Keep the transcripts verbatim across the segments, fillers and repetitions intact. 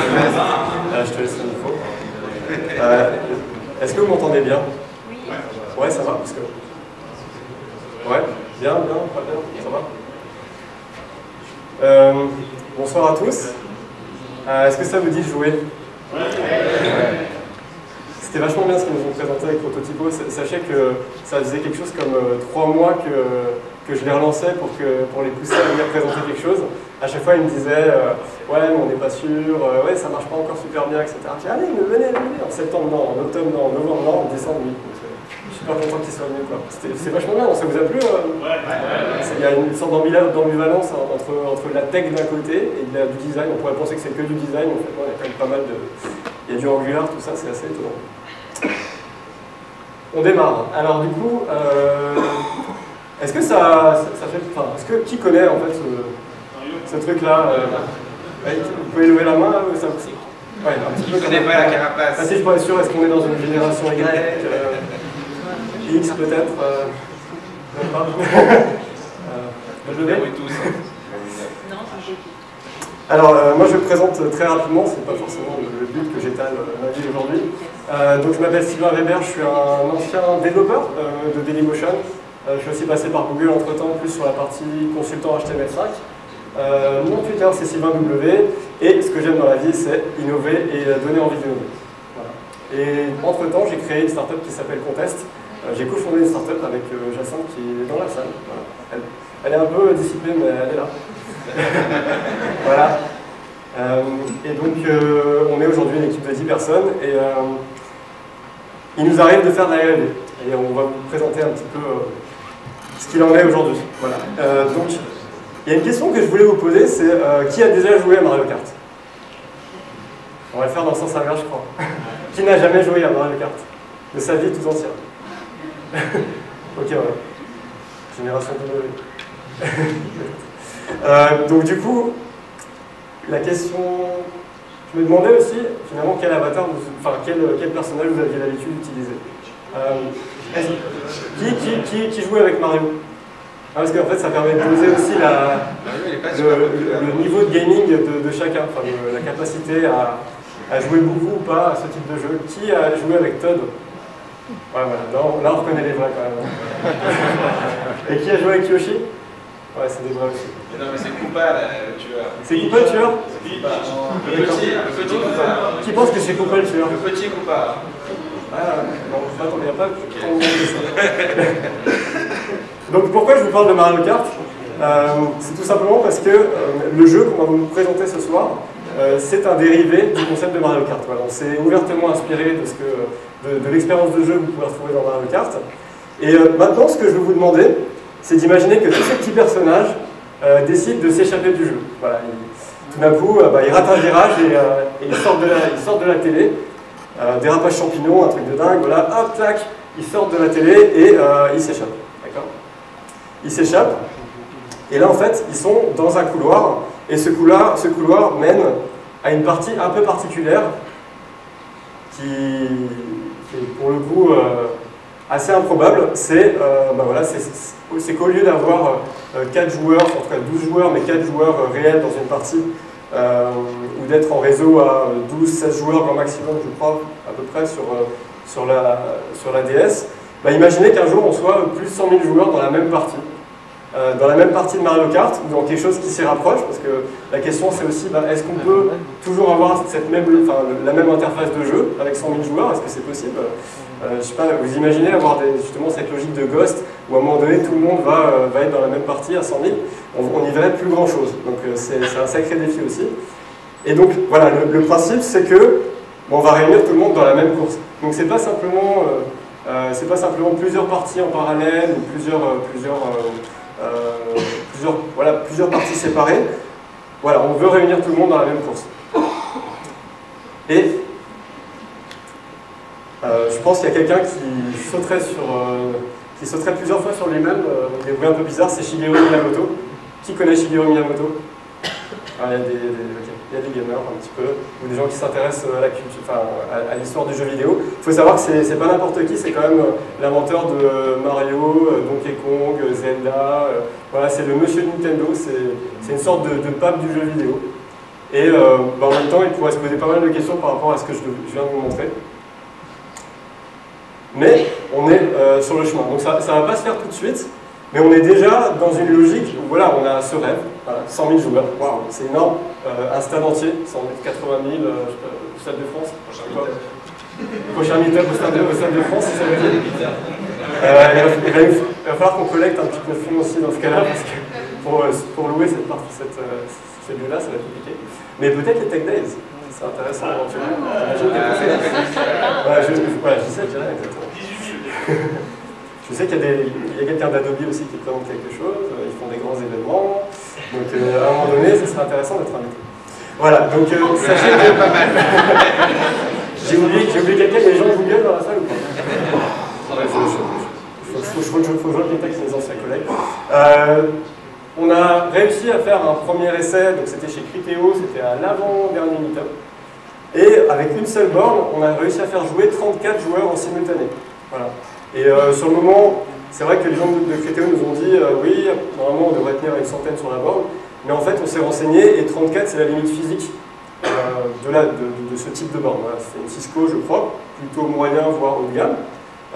Ah, je te laisse l'info. Euh, Est-ce que vous m'entendez bien? Oui. Ouais, ça va parce que... Ouais, bien, bien, pas bien, ça va. Euh, bonsoir à tous. Euh, Est-ce que ça vous dit de jouer? Ouais. Ouais. C'était vachement bien ce qu'ils nous ont présenté avec Prototypo. Sachez que ça faisait quelque chose comme trois mois que, que je les relançais pour, que, pour les pousser à venir présenter quelque chose. À chaque fois, ils me disaient euh, ouais, mais on n'est pas sûr, euh, ouais, ça marche pas encore super bien, et cetera. Je dis, allez, mais venez, venez, en septembre, non, en octobre, non, en novembre, non, en décembre, oui. Donc, je suis super content qu'ils soient venus. C'est vachement bien, ça vous a plu? euh, Ouais. Il y a une sorte d'ambivalence hein, entre, entre la tech d'un côté et de la, du design. On pourrait penser que c'est que du design, en fait, il y a quand même pas mal de. Il y a du Angular, tout ça, c'est assez étonnant. On démarre. Alors du coup, euh, est-ce que ça, ça, ça fait, enfin, est-ce que qui connaît en fait ce, ce truc-là? euh, Vous pouvez lever la main, là, ça aussi. Ouais, un petit peu. Je connais pas la carapace. Ah, si je suis pas sûr, est-ce qu'on est dans une génération Y, euh, X peut-être? Euh, Même pas. euh, je le vais. Non, je. Alors, euh, moi je vous présente très rapidement, c'est pas forcément le, le but que j'étale euh, ma vie aujourd'hui. Euh, donc, je m'appelle Sylvain Weber, je suis un ancien développeur euh, de Dailymotion. Euh, je suis aussi passé par Google entre temps, plus sur la partie consultant H T M L cinq. Euh, mon Twitter c'est Sylvain W. Et ce que j'aime dans la vie c'est innover et donner envie d'innover. Voilà. Et entre temps, j'ai créé une startup qui s'appelle Contest. Euh, j'ai cofondé une startup avec euh, Jacinthe qui est dans la salle. Voilà. Elle, elle est un peu dissipée, mais elle est là. Voilà. Euh, et donc, euh, on est aujourd'hui une équipe de dix personnes et euh, il nous arrive de faire de la R et D. Et on va vous présenter un petit peu euh, ce qu'il en est aujourd'hui. Voilà. Euh, donc, il y a une question que je voulais vous poser, c'est euh, qui a déjà joué à Mario Kart? On va le faire dans le sens inverse, je crois. Qui n'a jamais joué à Mario Kart de sa vie tout entière? Ok, voilà. Génération de Euh, donc du coup, la question, je me demandais aussi finalement quel avatar, vous... enfin quel, quel personnage vous aviez l'habitude d'utiliser. Euh, qui, qui, qui, qui jouait avec Mario? Ah, parce qu'en fait ça permet de poser aussi la, de, le, le niveau de gaming de, de chacun, enfin, de, la capacité à, à jouer beaucoup ou pas à ce type de jeu. Qui a joué avec Todd? Ouais, voilà, là on, là on reconnaît les vrais quand même. Et qui a joué avec Yoshi? Ouais, c'est des vrais aussi. Non, mais c'est Koopa le tueur. C'est Koopa le tueur? C'est Koopa. Le petit, le petit Koopa. Qui pense que c'est Koopa le tueur? Le petit Koopa. Ah, non, attends, il n'y a pas trop de... Donc pourquoi je vous parle de Mario Kart? euh, C'est tout simplement parce que euh, le jeu qu'on va vous présenter ce soir, euh, c'est un dérivé du concept de Mario Kart. Voilà, on s'est ouvertement inspiré de, ce que, de, de l'expérience de jeu que vous pouvez retrouver dans Mario Kart. Et euh, maintenant, ce que je vais vous demander, c'est d'imaginer que tous ces petits personnages Euh, décide de s'échapper du jeu. Voilà, il, tout d'un coup, euh, bah, il rate un virage et, euh, et il, sort de la, il sort de la télé. Euh, dérapage champignon, un truc de dingue, voilà, hop, tac, il sort de la télé et euh, il s'échappe. D'accord? Il s'échappe, et là en fait, ils sont dans un couloir, et ce couloir, ce couloir mène à une partie un peu particulière qui, qui est pour le coup. Euh, assez improbable, c'est euh, bah voilà, qu'au lieu d'avoir euh, quatre joueurs, en tout cas douze joueurs, mais quatre joueurs euh, réels dans une partie, euh, ou d'être en réseau à douze seize joueurs grand maximum, je crois, à peu près, sur, euh, sur, la, sur la D S, bah, imaginez qu'un jour on soit plus de cent mille joueurs dans la même partie. Euh, dans la même partie de Mario Kart, ou dans quelque chose qui s'y rapproche, parce que la question c'est aussi, bah, est-ce qu'on peut toujours avoir cette même, enfin, la même interface de jeu avec cent mille joueurs? Est-ce que c'est possible? Euh, je sais pas, vous imaginez avoir des, justement cette logique de Ghost, où à un moment donné tout le monde va, euh, va être dans la même partie à cent mille, on n'y verrait plus grand chose, donc euh, c'est un sacré défi aussi. Et donc voilà, le, le principe c'est que, bon, on va réunir tout le monde dans la même course, donc c'est pas simplement, euh, euh, c'est pas simplement plusieurs parties en parallèle, ou plusieurs, euh, plusieurs euh, Euh, plusieurs, voilà, plusieurs parties séparées. Voilà, on veut réunir tout le monde dans la même course. Et euh, je pense qu'il y a quelqu'un qui sauterait sur, euh, qui sauterait plusieurs fois sur lui-même. Euh, il est bruit un peu bizarre, c'est Shigeru Miyamoto. Qui connaît Shigeru Miyamoto? Ah, il y a des, des, okay. Il y a des gamers un petit peu, ou des gens qui s'intéressent à la culture, enfin, à, à l'histoire du jeu vidéo. Il faut savoir que c'est pas n'importe qui, c'est quand même l'inventeur de Mario, Donkey Kong, Zelda. Euh, voilà, c'est le monsieur Nintendo, c'est une sorte de, de pape du jeu vidéo. Et euh, bah, en même temps, il pourrait se poser pas mal de questions par rapport à ce que je, je viens de vous montrer. Mais on est euh, sur le chemin. Donc ça ne va pas se faire tout de suite, mais on est déjà dans une logique où voilà, on a ce rêve, voilà, cent mille joueurs, wow, c'est énorme, euh, un stade entier, cent quatre-vingt mille, euh, au Stade de France, prochain meet-up au Stade de France, si ça veut dire. Euh, il, va, il va falloir qu'on collecte un petit peu de fonds aussi dans ce cas-là, parce que pour, pour louer cette partie, cette, cette lieu-là, ça va être compliqué. Mais peut-être les Tech Days. C'est intéressant, éventuellement. Voilà, je sais, je dirais exactement. Je sais qu'il y a, a quelqu'un d'Adobe aussi qui présente quelque chose, ils font des grands événements, donc euh, à un moment donné, ce serait intéressant d'être invité. Voilà, donc euh, sachez que... J'ai oublié, oublié quelqu'un, les gens Google dans la salle ou pas? Il faut que je vois le contexte des anciens collègues. Euh, On a réussi à faire un premier essai, donc c'était chez Criteo, c'était à l'avant-dernier meet-up. Et avec une seule borne, on a réussi à faire jouer trente-quatre joueurs en simultané. Voilà. Et euh, sur le moment, c'est vrai que les gens de Criteo nous ont dit euh, oui, normalement on devrait tenir une centaine sur la borne, mais en fait on s'est renseigné et trente-quatre c'est la limite physique euh, de, la, de, de, de ce type de borne. Voilà. C'est une Cisco, je crois, plutôt moyen voire haut de gamme.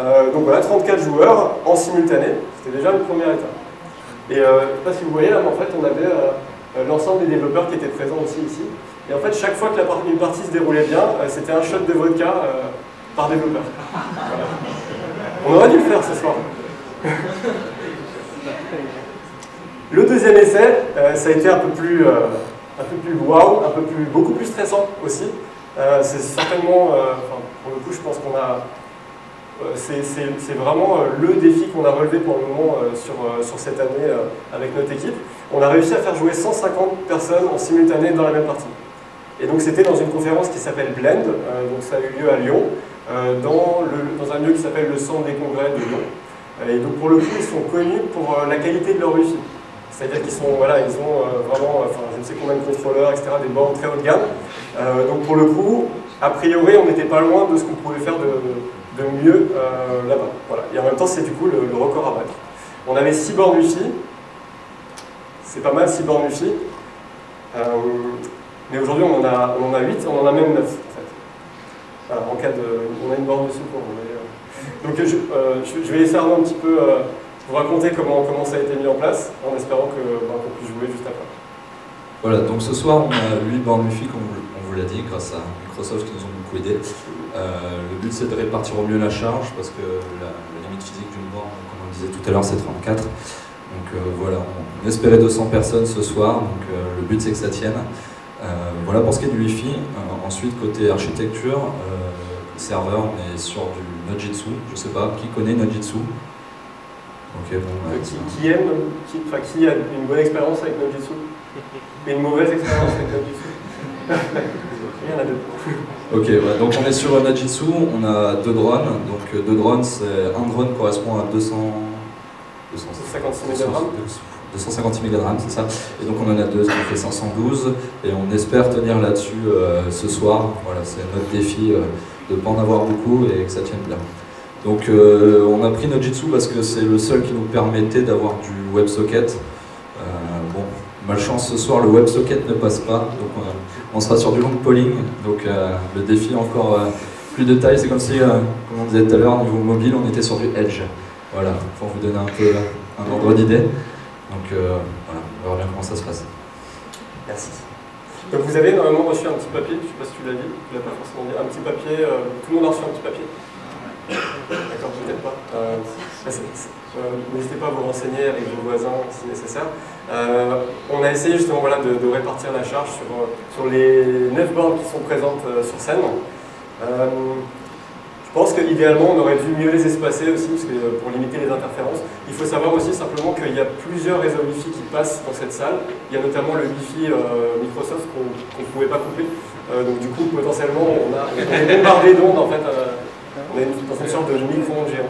Euh, donc voilà, trente-quatre joueurs en simultané, c'était déjà le premier étape. Et euh, je ne sais pas si vous voyez là, mais en fait on avait euh, l'ensemble des développeurs qui étaient présents aussi ici. Et en fait chaque fois que la partie, une partie se déroulait bien, euh, c'était un shot de vodka euh, par développeur. Voilà. On aurait dû le faire ce soir. Le deuxième essai, euh, ça a été un peu plus, euh, un peu plus wow, un peu plus, beaucoup plus stressant aussi. Euh, c'est certainement, euh, pour le coup je pense qu'on a... C'est vraiment le défi qu'on a relevé pour le moment sur, sur cette année avec notre équipe. On a réussi à faire jouer cent cinquante personnes en simultané dans la même partie. Et donc c'était dans une conférence qui s'appelle Blend, donc ça a eu lieu à Lyon, dans, le, dans un lieu qui s'appelle le Centre des Congrès de Lyon. Et donc pour le coup, ils sont connus pour la qualité de leur Wi-Fi. C'est-à-dire qu'ils sont, voilà, ils ont vraiment, enfin, je ne sais combien de contrôleurs, et cetera, des bornes très haut de gamme. Donc pour le coup, a priori, on n'était pas loin de ce qu'on pouvait faire de... de de mieux euh, là-bas. Voilà. Et en même temps, c'est du coup le, le record à battre. On avait six bornes Wi-Fi, c'est pas mal, six bornes Wi-Fi, euh, mais aujourd'hui on en a on en a huit, on en a même neuf en fait. Voilà, en cas de... on a une borne de secours. Euh... Donc je, euh, je, je vais laisser Arnaud un petit peu euh, vous raconter comment, comment ça a été mis en place, en espérant que bah, qu'on puisse jouer juste après. Voilà, donc ce soir on a huit bornes Wi-Fi, comme on vous l'a dit, grâce à Microsoft qui nous ont beaucoup aidés. Euh, le but c'est de répartir au mieux la charge parce que la, la limite physique d'une borne, comme on le disait tout à l'heure, c'est trente-quatre. Donc euh, voilà, on espérait deux cents personnes ce soir, donc euh, le but c'est que ça tienne. Euh, voilà pour ce qui est du Wi-Fi. Euh, ensuite, côté architecture, euh, serveur, on est sur du Node.js. Je sais pas, qui connaît Node.js? Okay, bon, ouais, qui, qui aime, qui, enfin, qui a une bonne expérience avec Node.js? Et une mauvaise expérience avec Node.js? Il y en a deux. Ok, ouais, donc on est sur Node.js, on a deux drones, donc euh, deux drones, un drone correspond à deux cents, deux cent cinquante-six mégas de RAM, c'est ça, et donc on en a deux, ça fait cinq cent douze, et on espère tenir là-dessus euh, ce soir. Voilà, c'est notre défi euh, de ne pas en avoir beaucoup et que ça tienne bien. Donc euh, on a pris Node.js parce que c'est le seul qui nous permettait d'avoir du WebSocket. Euh, bon, malchance ce soir, le WebSocket ne passe pas, donc on a... On sera sur du long polling, donc euh, le défi encore euh, plus de taille. C'est comme si, euh, comme on disait tout à l'heure, au niveau mobile, on était sur du Edge. Voilà, pour vous donner un peu un ordre d'idée. Donc euh, voilà, on verra bien comment ça se passe. Merci. Donc vous avez normalement reçu un petit papier, je ne sais pas si tu l'as dit, tu l'as pas forcément dit, un petit papier, euh, tout le monde a reçu un petit papier. D'accord, peut-être pas. Euh, euh, N'hésitez pas à vous renseigner avec vos voisins si nécessaire. Euh, on a essayé justement voilà, de, de répartir la charge sur, sur les neuf bornes qui sont présentes euh, sur scène. Euh, je pense qu'idéalement on aurait dû mieux les espacer aussi parce que, euh, pour limiter les interférences. Il faut savoir aussi simplement qu'il y a plusieurs réseaux Wi-Fi qui passent dans cette salle. Il y a notamment le Wi-Fi euh, Microsoft qu'on qu'on ne pouvait pas couper. Euh, donc du coup potentiellement on, a, on est bombardé d'ondes en fait. Euh, on est dans une sorte de micro-ondes géant.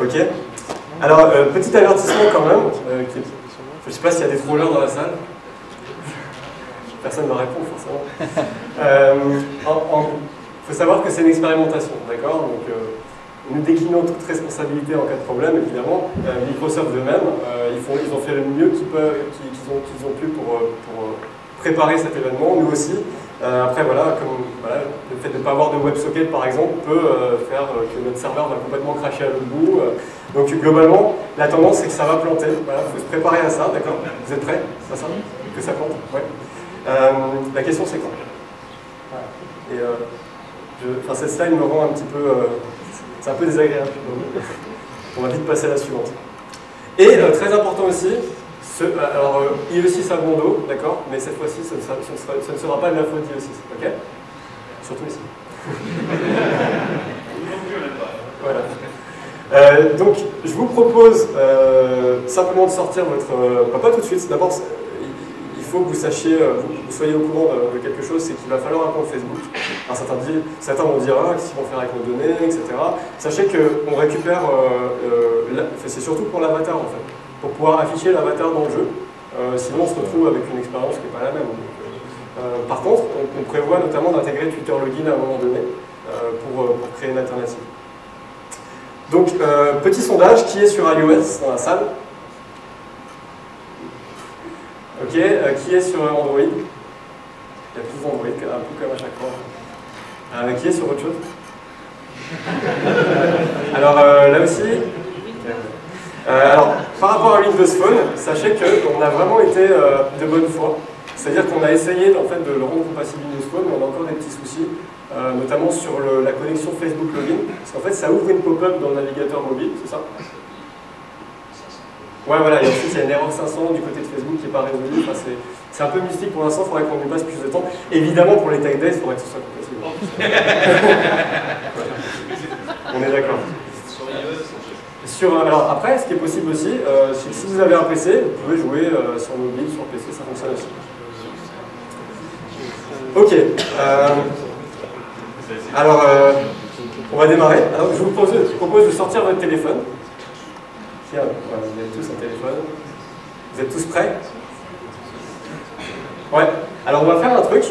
Ok. Alors, euh, petit avertissement quand même, euh, qui... je ne sais pas s'il y a des trollers dans la salle, personne ne va répondre forcément. Euh, Il faut savoir que c'est une expérimentation, d'accord? Donc, euh, nous déclinons toute responsabilité en cas de problème, évidemment. Euh, Microsoft eux-mêmes, euh, ils, ils ont fait le mieux qu'ils qu qu'ils ont, qu'ils ont pu pour, pour préparer cet événement, nous aussi. Euh, après, voilà, comme, voilà, le fait de ne pas avoir de WebSocket, par exemple, peut euh, faire euh, que notre serveur va complètement cracher à l'autre bout. Euh. Donc, globalement, la tendance, c'est que ça va planter. Il voilà, faut se préparer à ça, d'accord? Vous êtes prêts? Ça, ça Que ça plante? Ouais. Euh, la question, c'est quoi? Et, euh, je, enfin, cette slide me rend un petit peu... Euh, c'est un peu désagréable. Donc, on va vite passer à la suivante. Et, euh, très important aussi... Ce, alors, euh, I E six à bon dos, d'accord, mais cette fois-ci, ce, ce, ce ne sera pas de la faute d'I E six, ok? Surtout ici. Voilà. Euh, donc, je vous propose euh, simplement de sortir votre... Euh, bah, pas tout de suite, d'abord, il faut que vous sachiez, euh, vous, vous soyez au courant de, de quelque chose, c'est qu'il va falloir un compte Facebook. Alors, certains, dit, certains vont dire, ah, qu'est-ce qu'ils vont faire avec nos données, et cetera. Sachez qu'on récupère... Euh, euh, c'est surtout pour l'avatar, en fait. Pour pouvoir afficher l'avatar dans le jeu, euh, sinon on se retrouve avec une expérience qui n'est pas la même. Euh, par contre, on, on prévoit notamment d'intégrer Twitter Login à un moment donné euh, pour, pour créer une alternative. Donc, euh, petit sondage, qui est sur iOS dans la salle? Ok, euh, qui est sur Android? Il y a plus d'Android, un peu comme à chaque fois. Euh, qui est sur autre chose? Alors, euh, là aussi... Euh, alors, par rapport à Windows Phone, sachez qu'on a vraiment été euh, de bonne foi. C'est-à-dire qu'on a essayé en fait, de le rendre compatible Windows Phone, mais on a encore des petits soucis, euh, notamment sur le, la connexion Facebook Login. Parce qu'en fait, ça ouvre une pop-up dans le navigateur mobile, c'est ça? Ouais, voilà, et ensuite, il y a une erreur cinq cents du côté de Facebook qui n'est pas résolue. Enfin, c'est un peu mystique pour l'instant, il faudrait qu'on y passe plus de temps. Évidemment, pour les tech days, il faudrait que ce soit compatible. On est d'accord. Sur, alors après, ce qui est possible aussi, euh, si, si vous avez un P C, vous pouvez jouer euh, sur mobile, sur P C, ça fonctionne aussi. Ok. Euh, alors, euh, on va démarrer. Alors, je vous propose, je propose de sortir votre téléphone. Tiens, voilà, vous avez tous un téléphone. Vous êtes tous prêts? Ouais. Alors, on va faire un truc.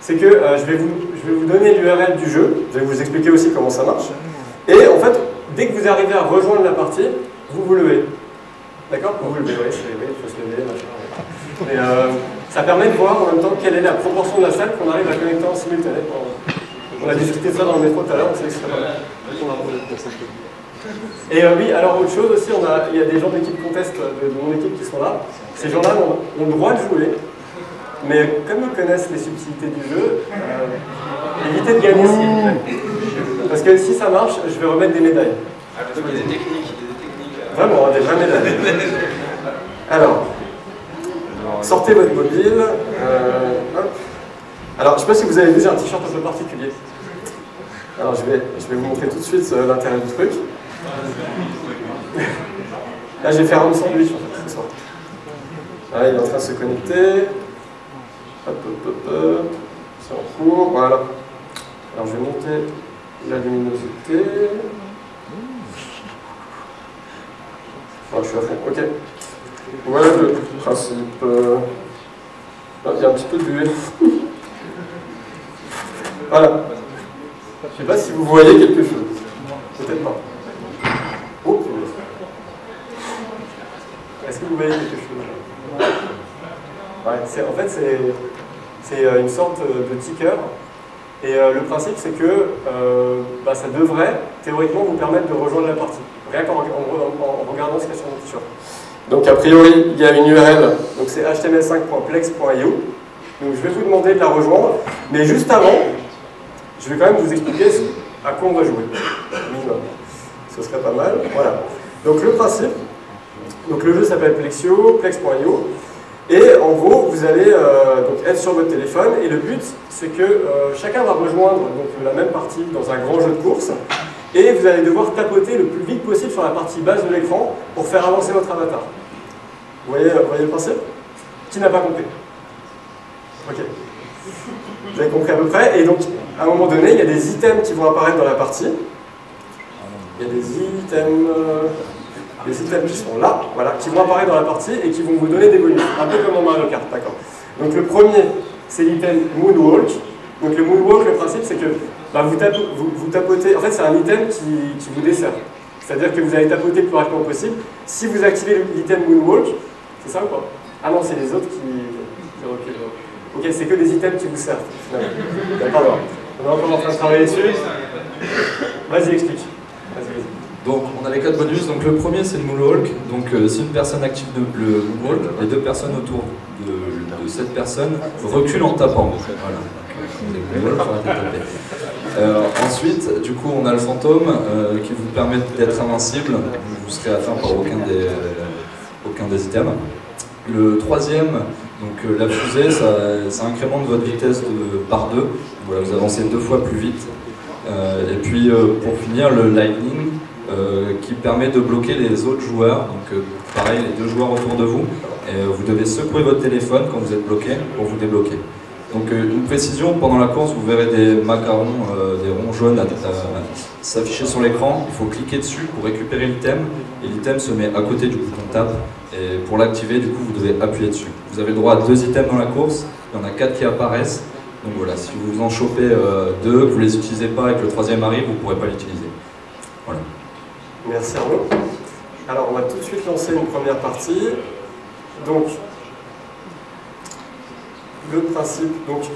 C'est que euh, je vais vous, je vais vous donner l'U R L du jeu. Je vais vous expliquer aussi comment ça marche. Et en fait, dès que vous arrivez à rejoindre la partie, vous vous levez. D'accord? Vous vous levez, oui, c'est oui, il faut se lever, machin. Mais euh, ça permet de voir en même temps quelle est la proportion de la salle qu'on arrive à connecter en simultané. On a discuté de ça dans le métro tout à l'heure, on sait que c'est pas mal. Et euh, oui, alors autre chose aussi, on a, il y a des gens d'équipe Contest, de, de mon équipe qui sont là. Ces gens-là ont, ont le droit de jouer, mais comme ils connaissent les subtilités du jeu, euh, évitez de gagner si. Parce que si ça marche, je vais remettre des médailles. Ah, parce qu'il y a des techniques, il y a des techniques. Euh... Vraiment, des vraies médailles. Alors, sortez votre mobile. Euh, Alors, je ne sais pas si vous avez vu, j'ai un t-shirt un peu particulier. Alors, je vais, je vais vous montrer tout de suite euh, l'intérêt du truc. Là, j'ai fait un sandwich, en fait, ce soir. Là, il est en train de se connecter. Hop, hop, hop, hop. C'est en cours, voilà. Alors, je vais monter... la luminosité... Enfin, je suis à fond, ok. Voilà le principe... Ah, il y a un petit peu de buée. Voilà. Je ne sais pas si vous voyez quelque chose. Peut-être pas. Oh. Est-ce que vous voyez quelque chose? Ouais, c'est, en fait, c'est une sorte de ticker. Et euh, le principe, c'est que euh, bah, ça devrait, théoriquement, vous permettre de rejoindre la partie, rien qu'en en, en, en regardant ce qu'il y a sur mon t-shirt. Donc, a priori, il y a une U R L, donc c'est h t m l cinq point plex point i o. Donc, je vais vous demander de la rejoindre, mais juste avant, je vais quand même vous expliquer à quoi on va jouer. Minimum. Ce serait pas mal. Voilà. Donc, le principe, donc le jeu s'appelle Plexio, plex point i o. Et en gros, vous allez euh, donc être sur votre téléphone, et le but, c'est que euh, chacun va rejoindre donc, la même partie dans un grand jeu de course, et vous allez devoir tapoter le plus vite possible sur la partie basse de l'écran pour faire avancer votre avatar. Vous voyez, vous voyez le principe? Qui n'a pas compris? Ok. Vous avez compris à peu près, et donc, à un moment donné, il y a des items qui vont apparaître dans la partie. Il y a des items... Euh... les items qui sont là, voilà, qui vont apparaître dans la partie et qui vont vous donner des bonus, un peu comme dans Mario Kart, d'accord. Donc le premier, c'est l'item Moonwalk. Donc le Moonwalk, le principe, c'est que bah, vous, tape, vous, vous tapotez, en fait c'est un item qui, qui vous dessert. C'est-à-dire que vous allez tapoter le plus rapidement possible. Si vous activez l'item Moonwalk, c'est ça ou pas? Ah non, c'est les autres qui, qui reculent. Ok, c'est que des items qui vous servent. D'accord. On est encore en train de travailler dessus. Vas-y, explique. Vas-y, vas-y. Donc, on a les quatre bonus. Donc, le premier, c'est le Moonwalk. Donc, euh, si une personne active de, le Moonwalk, les deux personnes autour de, de cette personne reculent en tapant. Voilà. Euh, ensuite, du coup, on a le fantôme euh, qui vous permet d'être invincible. Vous ne serez atteint par aucun des, euh, aucun des items. Le troisième, donc euh, la fusée, ça, ça incrémente votre vitesse de, par deux. Voilà, vous avancez deux fois plus vite. Euh, et puis, euh, pour finir, le lightning euh, qui permet de bloquer les autres joueurs. Donc, euh, pareil, les deux joueurs autour de vous. Et euh, vous devez secouer votre téléphone quand vous êtes bloqué pour vous débloquer. Donc une précision, pendant la course, vous verrez des macarons, euh, des ronds jaunes à, à, à, s'afficher sur l'écran. Il faut cliquer dessus pour récupérer l'item, et l'item se met à côté du bouton Tab, et pour l'activer, du coup, vous devez appuyer dessus. Vous avez le droit à deux items dans la course, il y en a quatre qui apparaissent. Donc voilà, si vous en chopez euh, deux, que vous ne les utilisez pas et que le troisième arrive, vous ne pourrez pas l'utiliser. Voilà. Merci Arnaud. Alors on va tout de suite lancer une première partie. Donc, le principe, donc, il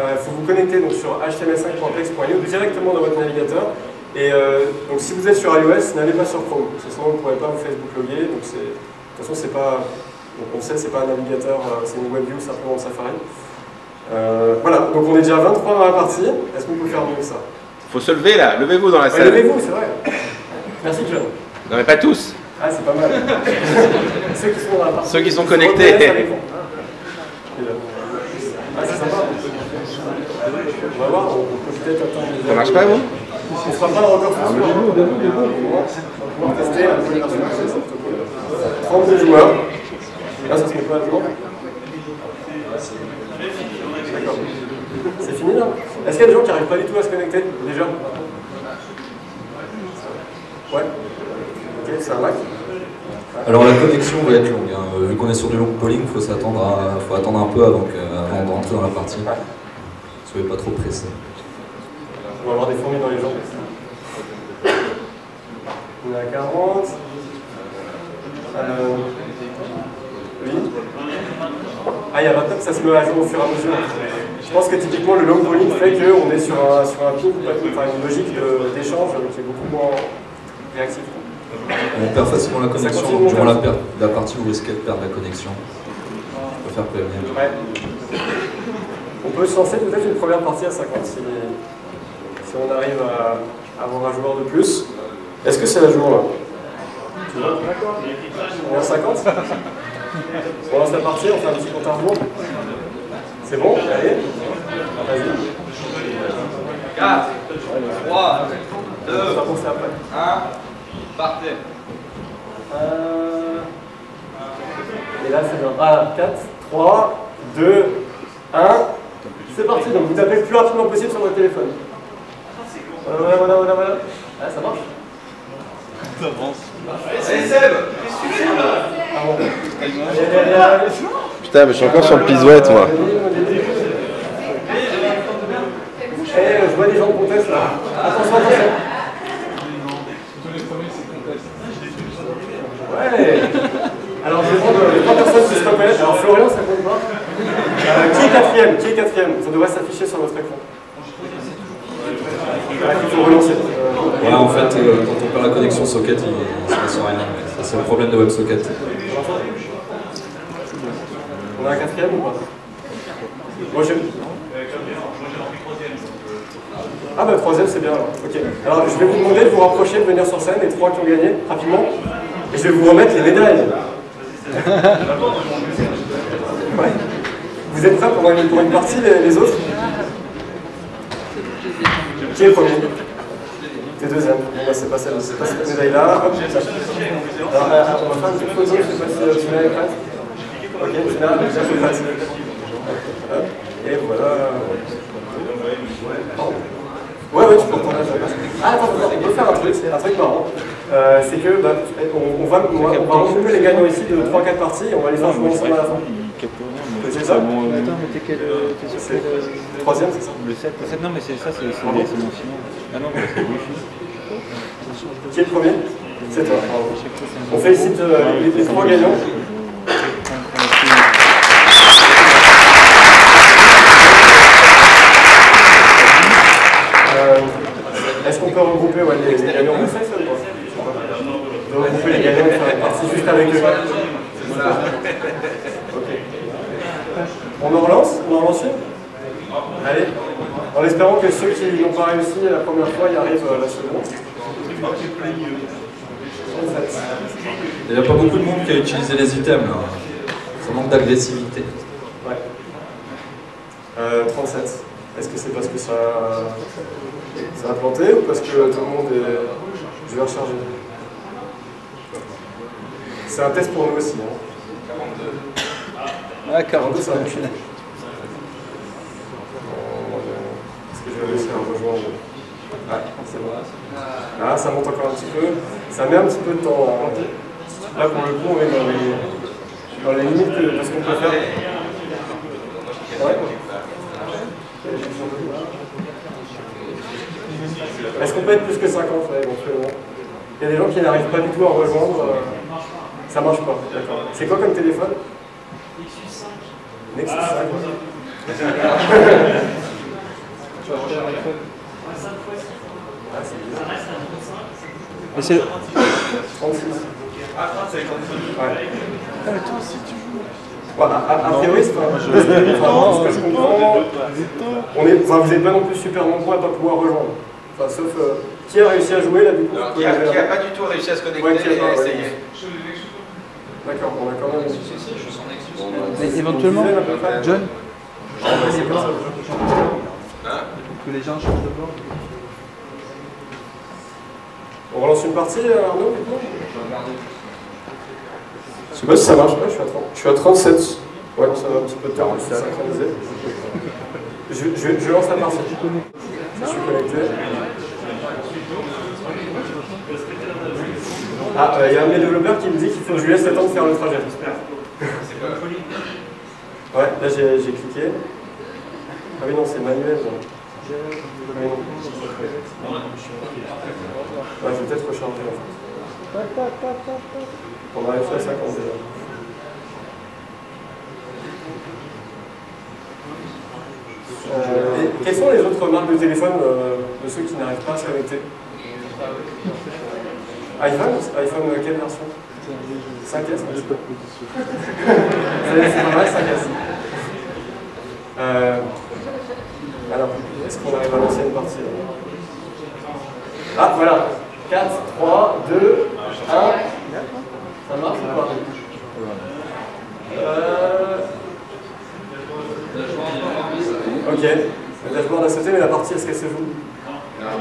euh, faut vous connecter donc, sur h t m l cinq point plex point i o directement dans votre navigateur. Et euh, donc, si vous êtes sur iOS, n'allez pas sur Chrome, parce que sinon vous ne pourrez pas vous Facebook loguer. Donc, de toute façon, c'est pas, donc, on sait, c'est pas un navigateur, euh, c'est une WebView simplement de Safari. Euh, voilà, donc on est déjà à vingt-trois dans la partie. Est-ce qu'on peut faire mieux que ça? Faut se lever là, levez-vous dans la salle. Ouais, levez-vous, c'est vrai. Merci John. Non mais pas tous. Ah, c'est pas mal. Ceux qui sont dans la partie. Ceux qui sont connectés. Ah, c'est sympa. On va voir, on peut peut-être attendre les autres. Ça marche pas, vous? On se fera pas le record ce soir. On va tester. trente-deux joueurs. Là, ça se met pas à jour. D'accord. C'est fini, là? Est-ce qu'il y a des gens qui n'arrivent pas du tout à se connecter, déjà? Ouais. Ok, c'est un lac. Alors la connexion va être longue, hein. Vu qu'on est sur du long polling, il faut s'attendre à, faut attendre un peu avant, avant de rentrer dans la partie. Soyez pas trop pressés. On va avoir des fourmis dans les jambes. On est à quarante. Euh... Oui. Ah, il y a vingt-neuf, ça se met à jour au fur et à mesure. Je pense que typiquement le long polling fait qu'on est sur un, sur un ping, enfin une logique d'échange qui est beaucoup moins réactive. On perd facilement la connexion, donc durant la, per la partie vous risquez de perdre la connexion. Je préfère prévenir. Ouais. On peut se lancer peut-être une première partie à cinquante si, si on arrive à avoir un joueur de plus. Est-ce que c'est la jour là? On est à cinquante? On lance la partie, on fait un petit compte à rebours. C'est bon? Allez. Vas-y. quatre, trois, deux, un. Partez. Euh... Et là c'est dans un... quatre, trois, deux, un. C'est parti, donc vous tapez le plus rapidement possible sur votre téléphone. Voilà, voilà, voilà, voilà, voilà. Ah, ça marche. Ça avance. Allez Seb, qu'est-ce que tu fais là? Ah bon. Allez, allez, allez. Putain, mais je suis encore sur le pisouette moi. Eh, je vois des gens de Contest là. Attention, attention. Ouais. Alors je vais prendre les trois personnes qui se reconnaissent. Alors Florian, ça compte pas. Euh, qui est quatrième? Qui est quatrième? Ça devrait s'afficher sur votre écran. Ouais, il faut relancer. Euh, ouais, en fait, euh, quand on perd la connexion socket, il ne se passe rien. Ça, c'est le problème de WebSocket. On a un quatrième ou pas? Moi, j'ai... Ah bah troisième, c'est bien alors. Ok. Alors je vais vous demander de vous rapprocher, de venir sur scène, les trois qui ont gagné, rapidement. Et je vais vous remettre les médailles. Ouais. Vous êtes prêts pour une, pour une partie, les, les autres? Qui est le premier? T'es deuxième. Bon bah c'est pas celle-là, c'est pas cette médaille-là. Hop, ça. Alors euh, on va faire une petite pause, je sais pas si euh, tu mets la crête. Ok, c'est là, déjà je crête. Et voilà. Oh. Ouais, ouais, tu peux entendre la passe. Ah, attends, attends, on peut faire un truc, c'est un truc marrant. Euh, c'est que, bah, on, on va, on va, on va regrouper les gagnants ici de trois quatre parties et on va les faire jouer ensemble à la fin. C'est ça? Attends, mais t'es quel? Troisième, c'est ça? Le sept. Le sept, non, mais c'est ça, c'est mon sinon. Ah non, mais c'est le... Qui est le premier? C'est toi. On félicite les trois gagnants. peut regrouper ouais, les, les gagnants. Oui, c'est ça, on peut regrouper les gagnants et faire une partie juste avec eux. Okay. On en relance? On en relance une? Allez. En espérant que ceux qui n'ont pas réussi la première fois y arrivent euh, la seconde. Il n'y a pas beaucoup de monde qui a utilisé les items, là. Ça manque d'agressivité. Ouais. Euh, trente-sept. Est-ce que c'est parce que ça, ça a planté ou parce que tout le monde est... Je vais recharger. C'est un test pour nous aussi. Hein. quarante-deux. Ah, quarante-deux, ça a marché. Est-ce que je vais réussir à rejoindre? Ouais, c'est bon. Ah, ça monte encore un petit peu. Ça met un petit peu de temps à monter. Là, pour le coup, on est dans les, dans les limites de ce qu'on peut faire. Ouais. Est-ce qu'on peut être plus que cinquante là, éventuellement? Il y a des gens qui n'arrivent pas du tout à rejoindre. Euh... Ça marche pas. D'accord. C'est quoi comme téléphone? Nexus cinq. Nexus cinq. Ah, c'est bizarre. trente-six. Ah, c'est trente-six. Ouais. Attends, si tu joues. Voilà, à, à priori, c'est pas... Je... Enfin, ce que je comprends, on est... enfin, vous n'êtes pas non plus super nombreux à ne pas pouvoir rejoindre. Enfin, sauf... Euh... Qui a réussi à jouer là du coup? Alors, qui n'a euh... pas du tout réussi à se connecter, ouais, et à ouais, essayer. D'accord, on a quand même... Si, si, je sens Nexus. Bon, mais éventuellement, disait, là, John ah, bah, c'est comme ça. Hein que les gens changent de bord. On relance une partie, Arnaud, du coup? Je sais pas si ça marche, ouais, je suis à trente. Je suis à trente-sept. Ouais, ça va un petit peu tard, on s'est synchronisé. Je, je, je lance la partie. Je suis connecté. Ah, il euh, y a un de mes développeurs qui me dit qu'il faut que je lui laisse le temps de faire le trajet. Ouais, là j'ai cliqué. Ah oui, non, c'est manuel. Mais non. Ouais, je vais peut-être recharger en fait. On arrive à cinquante déjà. Euh, et quelles sont les autres marques de téléphone euh, de ceux qui n'arrivent pas à se connecter? iPhone, iPhone quelle version? cinq S. C'est pas mal, cinq S. Euh, alors, est-ce qu'on arrive à lancer une partie? Ah, voilà. quatre, trois, deux, un. Ça marche ou pas? Euh... Ok. Le dashboard a sauté, mais la partie, est-ce qu'elle se joue? Non.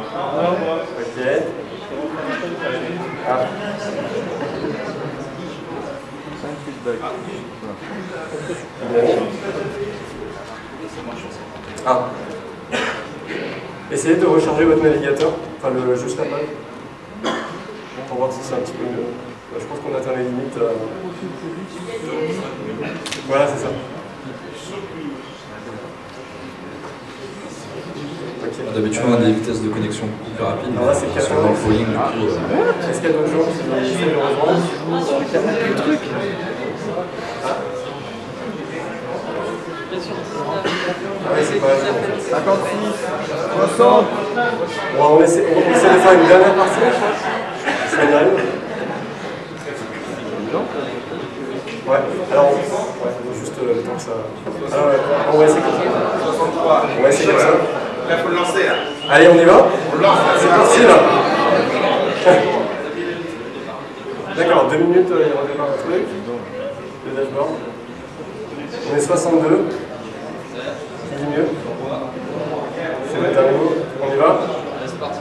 Ok. Ah. Ah. Essayez de recharger votre navigateur, enfin le juste la page, pour voir si c'est un petit peu mieux. Je pense qu'on atteint les limites. Euh... Voilà, c'est ça. D'habitude, on a des vitesses de connexion plus rapides. Alors là, c'est quatre dans le foiling. Est-ce qu'il y a d'autres gens qui essaient de rejoindre? Il y a beaucoup de trucs. Ah oui, c'est pas cinquante-six, soixante. On essaie de faire une dernière partie. Ça y arrive. Ouais, alors ouais, juste le temps que ça. Alors, on va essayer comme ça. On va essayer comme ça. Là, il faut le lancer. Hein. Allez, on y va? On lance. C'est parti, là. D'accord, deux minutes, euh, il redémarre le truc. Le dashboard. On est soixante-deux. Qui dit mieux? C'est le dernier mot. On y va? Je crois que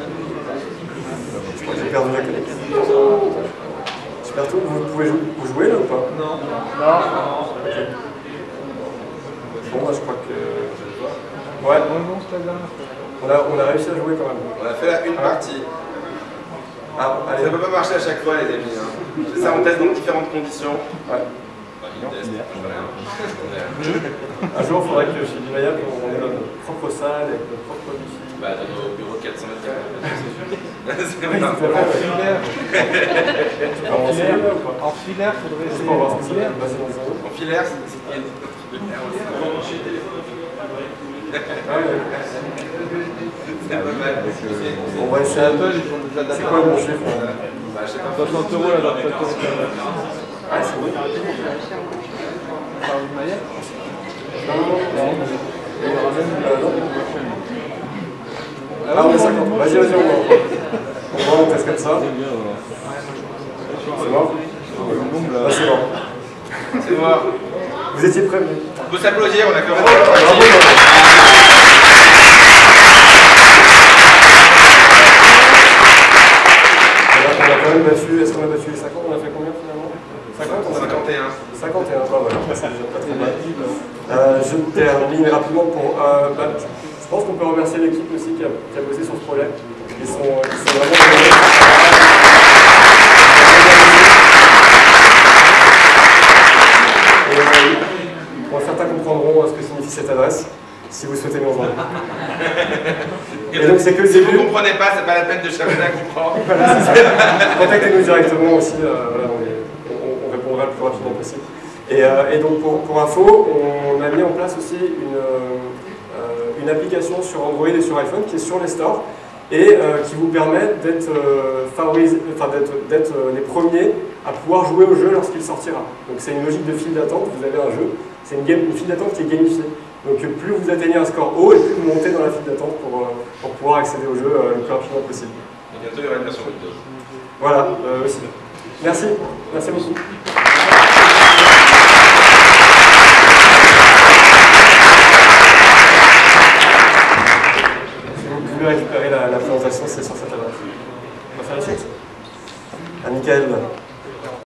j'ai perdu la connexion. Super tout. Vous pouvez jouer, vous jouez, là, ou pas? Non. Non. Okay. Bon, moi, bah, je crois que... Ouais, on a, on a réussi à jouer quand même. On a fait la une partie. Ah, allez. Ça ne peut pas marcher à chaque fois, les amis. Hein. C'est ça, on teste dans différentes conditions. Ouais. Un jour, il faudrait que chez Dimaya, on ait notre propre salle avec notre propre wifi. Bah, dans nos bureaux de quatre cents mètres carrés. C'est comme ça. En filaire. En filaire, faudrait essayer. En filaire, En filaire, c'est... Ah, ouais. c'est pas mal. C'est un peu, c'est quoi mon chiffre? soixante euros là, dans le temps. Ah, c'est bon. Ah ouais, cinquante. Vas-y, vas-y, on va. On teste comme ça. C'est bon. C'est bon. C'est bon. Vous étiez prévenus. On peut s'applaudir, on a quand même... Est-ce qu'on a battu les cinquante? On a fait combien finalement? cinquante, cinquante, cinquante et un. cinquante et un, bah voilà, c'est déjà pas très mal. Euh, je termine rapidement pour... Euh, bah, je pense qu'on peut remercier l'équipe aussi qui a, qui a bossé sur ce projet. Ils sont, ils sont vraiment... Et, euh, bon, certains comprendront ce que signifie cette adresse, si vous souhaitez nous rejoindre. Et donc c'est que le début. Si vous ne comprenez pas, c'est pas la peine de chercher à comprendre. Voilà, contactez-nous directement aussi, euh, voilà, on, est, on, on répondra le plus rapidement possible. Et, euh, et donc pour, pour info, on a mis en place aussi une, euh, une application sur Android et sur iPhone qui est sur les stores et euh, qui vous permet d'être euh, favorisé, enfin, d'être, d'être euh, les premiers à pouvoir jouer au jeu lorsqu'il sortira. Donc c'est une logique de file d'attente, vous avez un jeu, c'est une, une file d'attente qui est gamifiée. Donc plus vous atteignez un score haut et plus vous montez dans la file d'attente pour, pour pouvoir accéder au jeu le plus rapidement possible. Et bientôt il y aura une version Windows. Voilà, euh, aussi. Merci, merci beaucoup. Si vous pouvez récupérer la, la présentation, c'est ça.